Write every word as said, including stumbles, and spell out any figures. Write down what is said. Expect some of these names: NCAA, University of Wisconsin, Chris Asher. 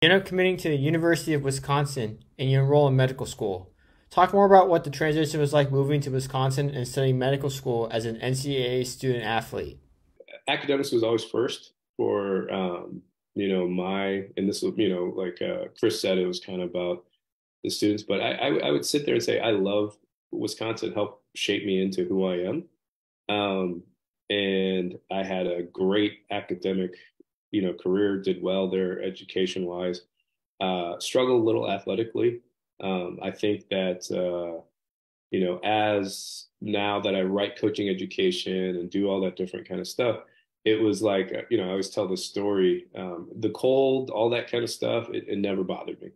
You end up committing to the University of Wisconsin and you enroll in medical school. Talk more about what the transition was like moving to Wisconsin and studying medical school as an N C A A student athlete. Academics was always first for, um, you know, my, and this, you know, like uh, Chris said, it was kind of about the students, but I, I, I would sit there and say, I love Wisconsin, helped shape me into who I am. Um, and I had a great academic, you know, career, did well there education wise, uh, struggled a little athletically. Um, I think that, uh, you know, as now that I write coaching education and do all that different kind of stuff, it was like, you know, I always tell the story, um, the cold, all that kind of stuff, it, it never bothered me.